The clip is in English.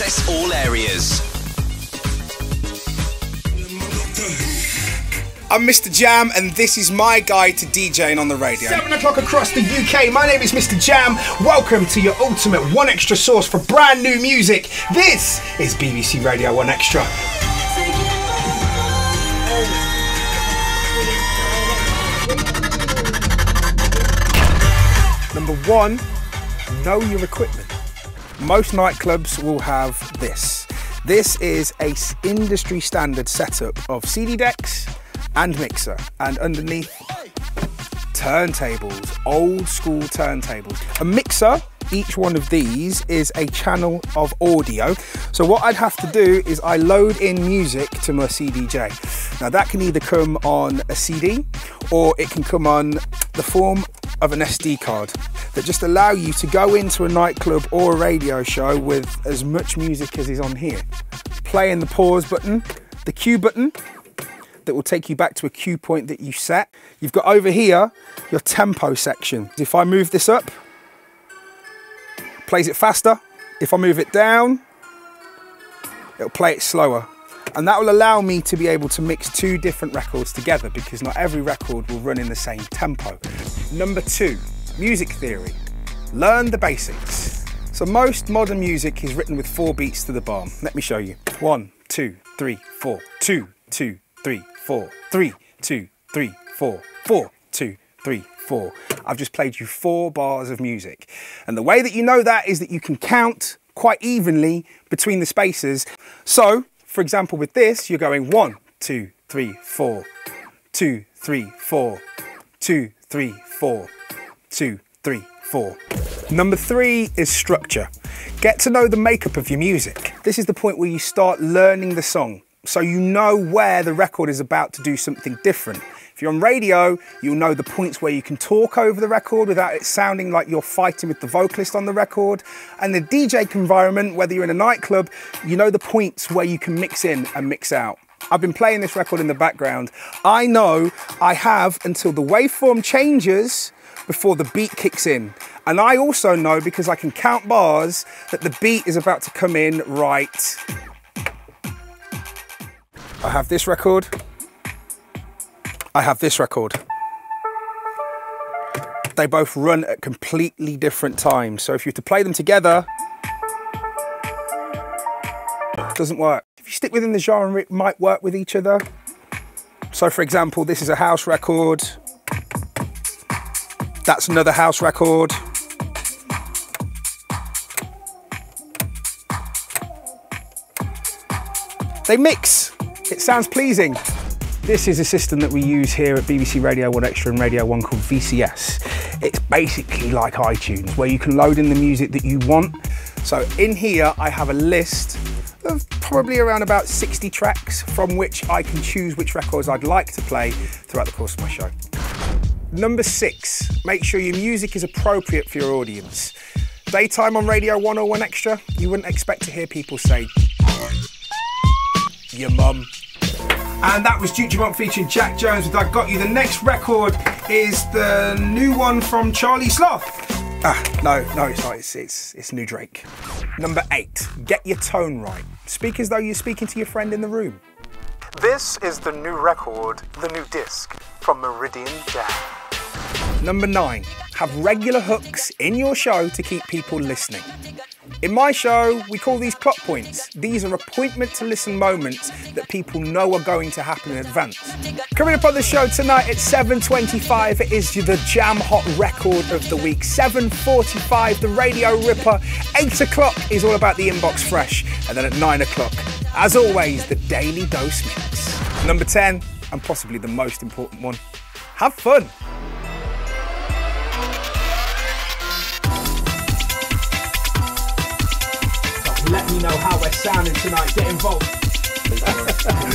access all areas. I'm Mistajam, and this is my guide to DJing on the radio. 7 o'clock across the UK, my name is Mistajam. Welcome to your ultimate 1Xtra source for brand new music. This is BBC Radio 1Xtra. Number one, know your equipment. Most nightclubs will have this. This is an industry standard setup of CD decks and mixer, and underneath, turntables, old school turntables. A mixer, each one of these is a channel of audio. So what I'd have to do is I load in music to my CDJ. Now that can either come on a CD or it can come on the form of an SD card that just allow you to go into a nightclub or a radio show with as much music as is on here. Playing the pause button, the cue button that will take you back to a cue point that you set. You've got over here your tempo section. If I move this up, it plays it faster. If I move it down, it'll play it slower. And that will allow me to be able to mix two different records together, because not every record will run in the same tempo. Number two, music theory. Learn the basics. So most modern music is written with 4 beats to the bomb. Let me show you. 1, 2, 3, 4. 2, 2, 3, 4. 3, 2, 3, 4. 4, 2, 3, 4. I've just played you 4 bars of music. And the way that you know that is that you can count quite evenly between the spaces. So, for example, with this, you're going 1, 2, 3, 4. 2, 3, 4. 2, 3, 4. 2, 3, 4. Number 3 is structure. Get to know the makeup of your music. This is the point where you start learning the song, so you know where the record is about to do something different. If you're on radio, you'll know the points where you can talk over the record without it sounding like you're fighting with the vocalist on the record. And the DJ environment, whether you're in a nightclub, you know the points where you can mix in and mix out. I've been playing this record in the background. I know I have until the waveform changes before the beat kicks in. And I also know, because I can count bars, that the beat is about to come in right. I have this record. I have this record. They both run at completely different times. So if you were to play them together, it doesn't work. If you stick within the genre, it might work with each other. So for example, this is a house record. That's another house record. They mix. It sounds pleasing. This is a system that we use here at BBC Radio 1Xtra and Radio 1 called VCS. It's basically like iTunes, where you can load in the music that you want. So in here, I have a list of probably around about 60 tracks, from which I can choose which records I'd like to play throughout the course of my show. Number 6, make sure your music is appropriate for your audience. Daytime on Radio 1 or 1Xtra, you wouldn't expect to hear people say, your mum. And that was Jutramont featuring Jack Jones with I Got You. The next record is the new one from Charlie Sloth. No, it's not. It's new Drake. Number 8, get your tone right. Speak as though you're speaking to your friend in the room. This is the new record, the new disc from Meridian Jack. Number 9, have regular hooks in your show to keep people listening. In my show, we call these clock points. These are appointment to listen moments that people know are going to happen in advance. Coming up on the show tonight at 7:25, it is the Jam Hot Record of the Week. 7:45, the Radio Ripper. 8 o'clock is all about the Inbox Fresh. And then at 9 o'clock, as always, the Daily Dose Mix. Number 10, and possibly the most important one, have fun. Let me know how we're sounding tonight. Get involved.